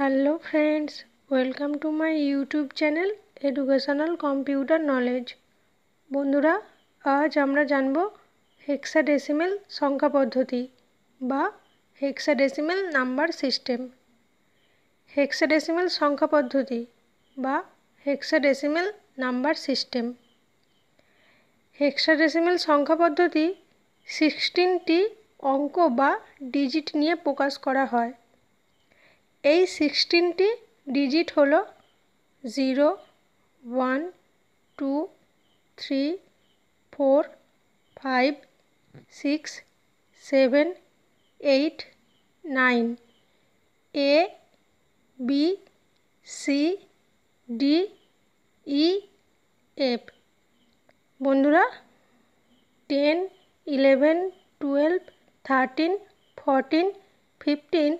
Hello friends, welcome to my YouTube channel educational computer knowledge. बंधुरा आज आमरा जानबो हेक्साडेसिमल संख्या पद्धति बा हेक्साडेसिमल नम्बर सिस्टेम। हेक्साडेसिमल संख्या पद्धति बा हेक्साडेसिमल नम्बर सिस्टेम। हेक्साडेसिमल संख्या पद्धति 16टी अंक बा डिजिट निये प्रकाश करा हय। এই 16টি ডিজিট হলো 0, 1, 2, 3, 4, 5, 6, 7, 8, 9, A, B, C, D, E, F। বন্ধুরা 10, 11, 12, 13, 14, 15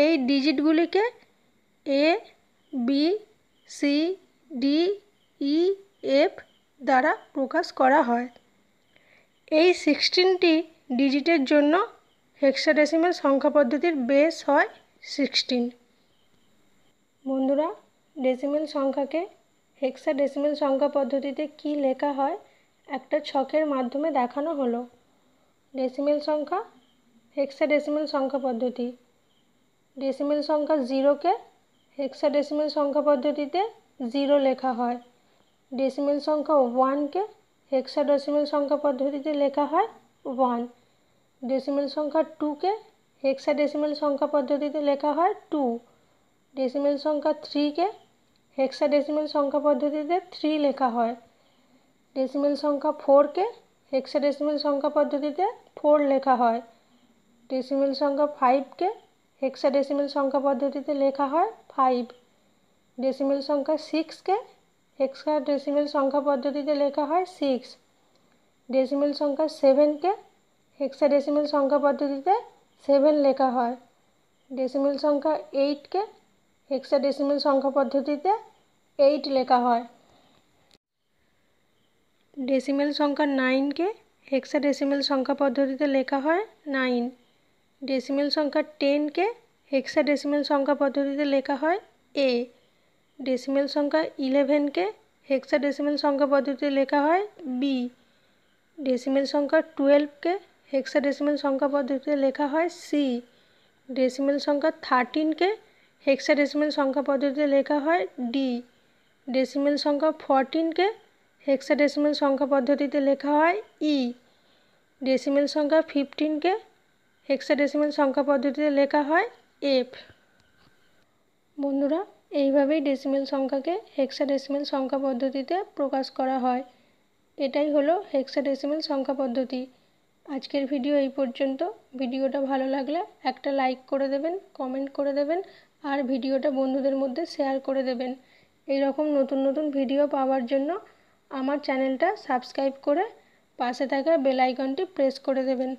এই ডিজিটগুলিকে A B C D E F দ্বারা প্রকাশ করা হয়। এই 16টি ডিজিটের জন্য হেক্সাডেসিমাল সংখ্যা পদ্ধতির বেস হয় 16। বন্ধুরা ডেসিমাল সংখ্যাকে হেক্সাডেসিমাল সংখ্যা পদ্ধতিতে কি লেখা হয় একটা ছকের মাধ্যমে দেখানো হলো। ডেসিমাল সংখ্যা হেক্সাডেসিমাল সংখ্যা পদ্ধতি। डेसिमल संख्या जीरो के हेक्साडेसिमल संख्या पद्धतिते जीरो लेखा है। डेसिमल संख्या वन के हेक्साडेसिमल संख्या पद्धतिते लेखा है वन। डेसिमल संख्या टू के हेक्साडेसिमल संख्या पद्धतिते लेखा है टू। डेसिमल संख्या थ्री के हेक्साडेसिमल संख्या पद्धतिते थ्री लेखा है। डेसिमल संख्या फोर के हेक्साडेसिमल संख्या पद्धतिते फोर लेखा है। डेसिमल संख्या फाइव के हेक्साडेसिमल संख्या पद्धतिते लेखा है फाइव। डेसिमल संख्या सिक्स के हेक्साडेसिमल संख्या पद्धतिते लेखा है सिक्स। डेसिमल संख्या सेवन के हेक्साडेसिमल संख्या पद्धतिते सेवन लेखा है। डेसिमल संख्या एट के हेक्साडेसिमल संख्या पद्धतिते एट लेखा है। डेसिमल संख्या नाइन के हेक्साडेसिमल संख्या पद्धतिते लेखा है नाइन। डेसिमल संख्या 10 के हेक्साडेसिमल संख्या पद्धतिते लेखा है ए। डेसिमल संख्या 11 के हेक्साडेसिमल संख्या पद्धतिते लेखा है बी। डेसिमल संख्या 12 के हेक्साडेसिमल संख्या पद्धतिते लेखा है सी। डेसिमल संख्या 13 के हेक्साडेसिमल संख्या पद्धतिते लेखा है डी। डेसिमल संख्या 14 के हेक्साडेसिमल संख्या पद्धतिते लेखा है ई। डेसिमल संख्या 15 के হেক্সাডেসিমাল সংখ্যা পদ্ধতিতে লেখা হয় এফ। বন্ধুরা এইভাবেই ডেসিমাল সংখ্যাকে হেক্সাডেসিমাল সংখ্যা পদ্ধতিতে প্রকাশ করা হয়। এটাই হলো হেক্সাডেসিমাল সংখ্যা পদ্ধতি। আজকের ভিডিও এই পর্যন্ত। ভিডিওটা ভালো লাগলে একটা লাইক করে দেবেন, কমেন্ট করে দেবেন আর ভিডিওটা বন্ধুদের মধ্যে শেয়ার করে দেবেন। এই রকম নতুন নতুন ভিডিও পাওয়ার জন্য আমার চ্যানেলটা সাবস্ক্রাইব করে পাশে থাকা বেল আইকনটি প্রেস করে দেবেন।